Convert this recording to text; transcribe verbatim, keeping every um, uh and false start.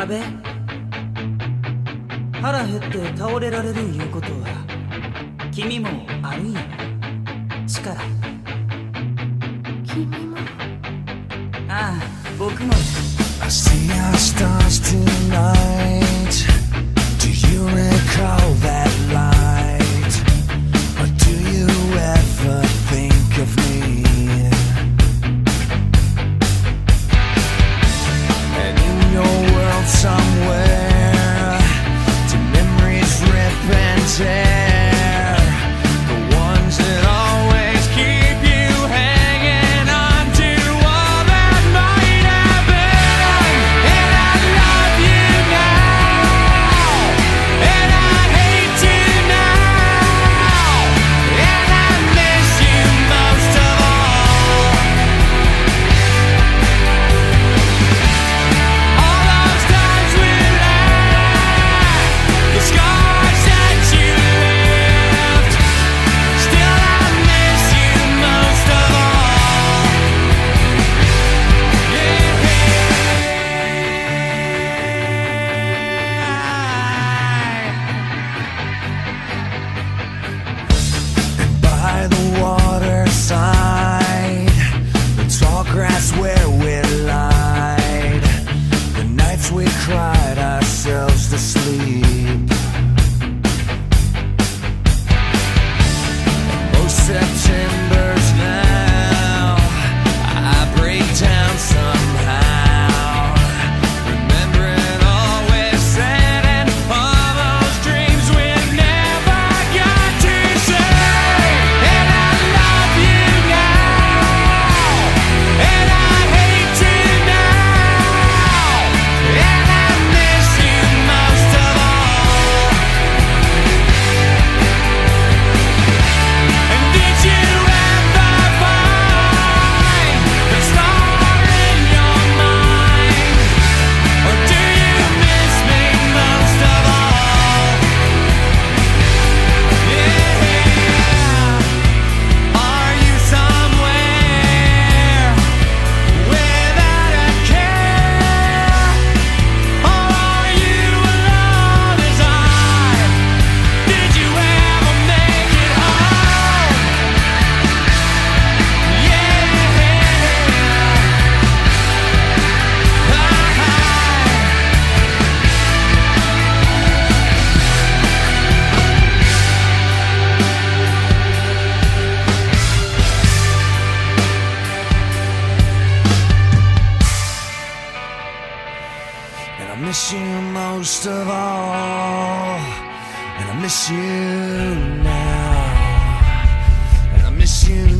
食べ。腹減って倒れられるいうことは君もあるんやな。力君もああ僕も。 I see our stars tonight. Do you recall that light? Or do you ever think of me? And in your world somewhere, do memories rip and tear? The ones that always keep you hanging on to all that might have been. And I love you now, and I hate you now, and I miss you most of all. All those times we laughed, the scars that you left. Still I miss you most of all. Yeah. By the waterside, the tall grass where we lied, the nights we cried ourselves to sleep. Most Septembers now, I break down somehow, remembering all we've said and all those dreams we never got to say. And I love you now, and I hate you now, and I miss you most of all. And did you ever find the star in your mind? Or do you miss me most of all? Yeah. Are you somewhere without a care? Or are you alone as I? Did you ever make it home? Yeah. Bye. And I miss you most of all. And I miss you now. And I miss you